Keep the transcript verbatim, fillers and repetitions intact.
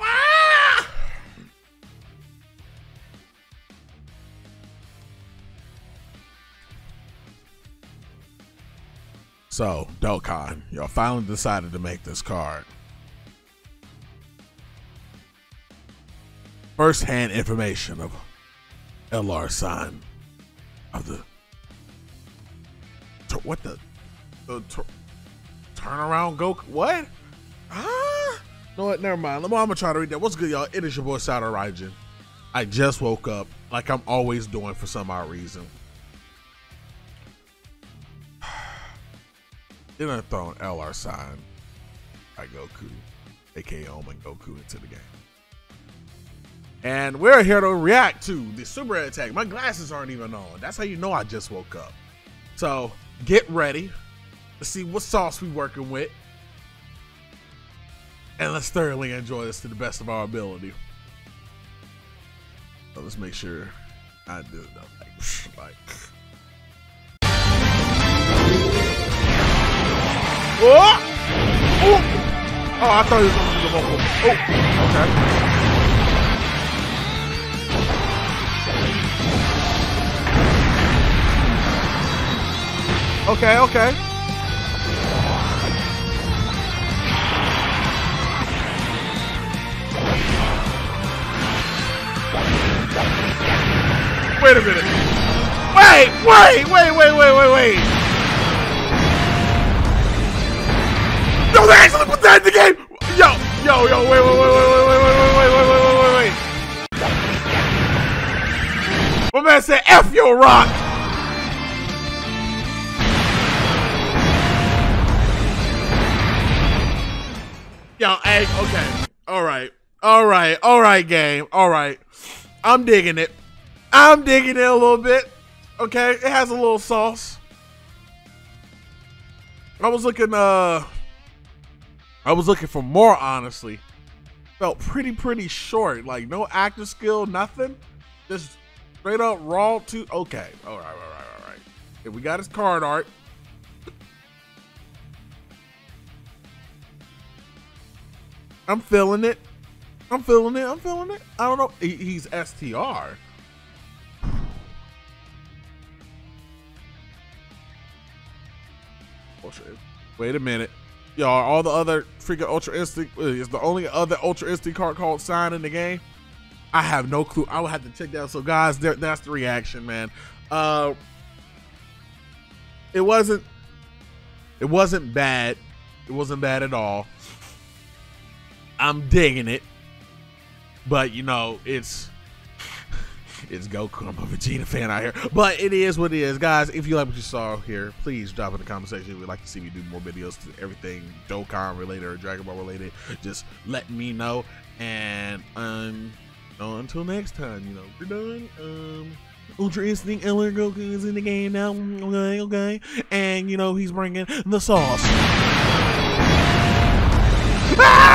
Ah! So, Dokkan, y'all finally decided to make this card. First-hand information of L R sign of the what the the turnaround Goku what? Ah, no, what? Never mind. I'm gonna try to read that. What's good, y'all? It is your boy SaitoRaijin. I just woke up, like I'm always doing for some odd reason. Then I throw an L R sign by Goku, aka Omen Goku, into the game. And we're here to react to the super attack. My glasses aren't even on. That's how you know I just woke up. So get ready. Let's see what sauce we working with. And let's thoroughly enjoy this to the best of our ability. So let's make sure I do it. Like, like. Whoa! Oh, I thought he was going to do the vocal. Oh, okay. Okay, okay. Wait a minute. Wait, wait, wait, wait, wait, wait, wait. Yo, they actually put that in the game. Yo, yo, yo, wait, wait, wait, wait, wait, wait, wait, wait, wait, wait, wait, wait. My man said, F your rock. Y'all, hey, okay, all right, all right, all right, game, all right. I'm digging it. I'm digging it a little bit. Okay, it has a little sauce. I was looking, uh, I was looking for more, honestly. Felt pretty, pretty short. Like no actor skill, nothing. Just straight up raw to, okay. All right, all right, all right. If we got his card art. I'm feeling it. I'm feeling it. I'm feeling it. I don't know. He, he's S T R. Ultra. Wait a minute. Y'all, all the other freaking Ultra Instinct is the only other Ultra Instinct card called Sign in the game. I have no clue. I would have to check that. So, guys, there, that's the reaction, man. Uh, it wasn't. It wasn't bad. It wasn't bad at all. I'm digging it, but you know, it's it's Goku. I'm a Vegeta fan out here, but it is what it is, guys. If you like what you saw here, please drop in the comment section. If you'd like to see me do more videos to everything Dokkan related or Dragon Ball related, just let me know. And um, until next time, you know, we're done. Um, Ultra Instinct L R Goku is in the game now. Okay, okay, and you know he's bringing the sauce. Ah!